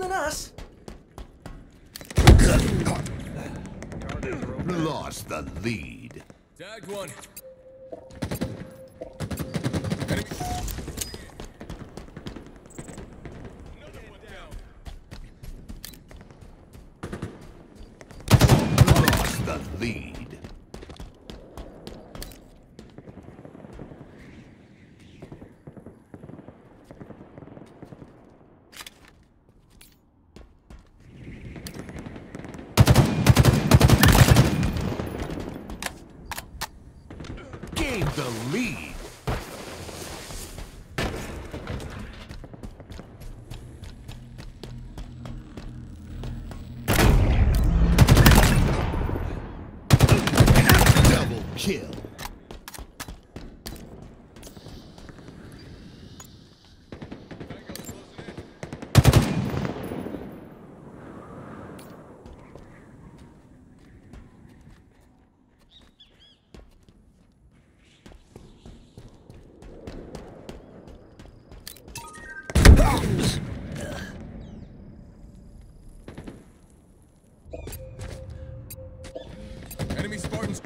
time than us. Lost the lead. Tagged one. Lead. Gained the lead. Kill. Enemy Spartans.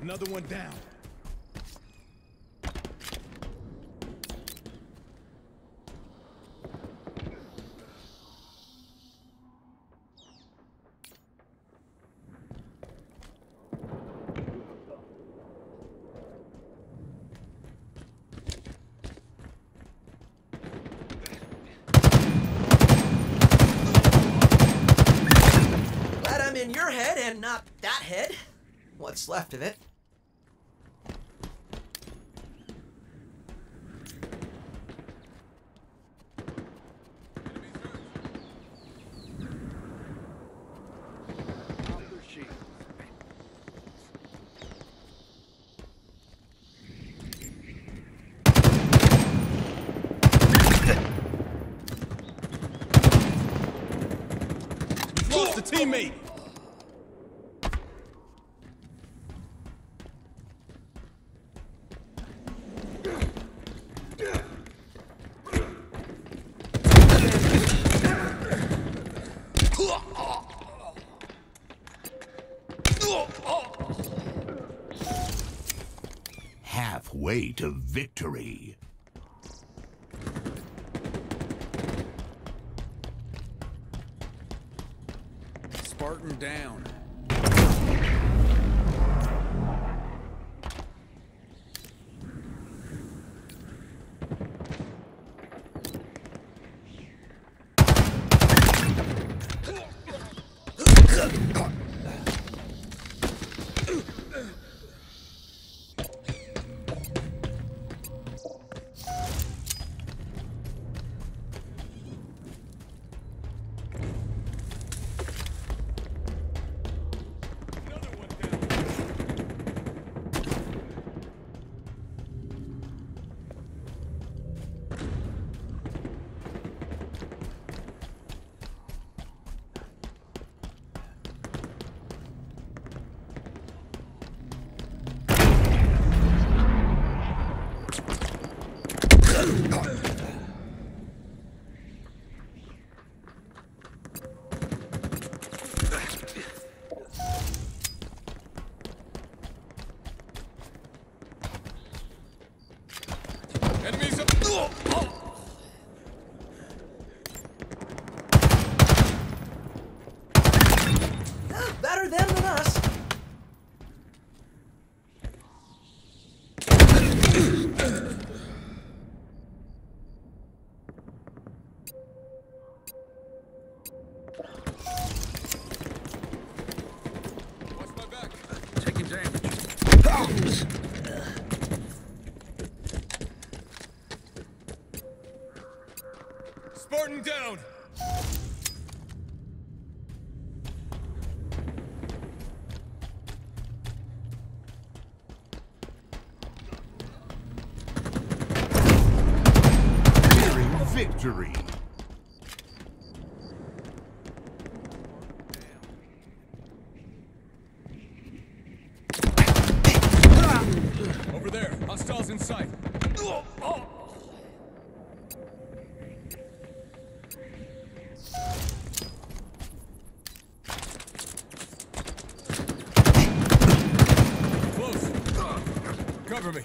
Another one down. Glad I'm in your head and not that head. What's left of it? The teammate. Halfway to victory. Spartan down. Enemies up. Better them than us. Watch my back. Taking damage. Spartan down! victory. Over there, hostiles in sight. Oh. Close. Cover me.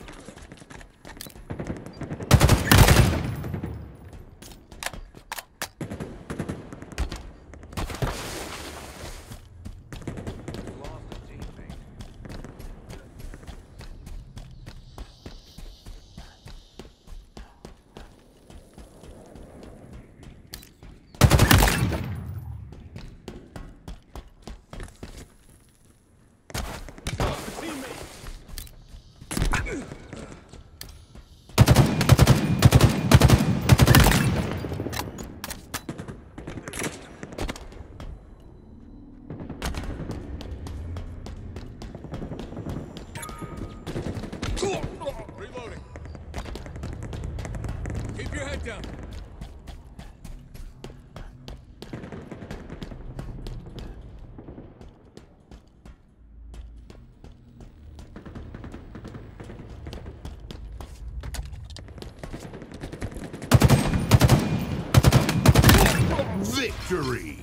Reloading. Keep your head down. Victory!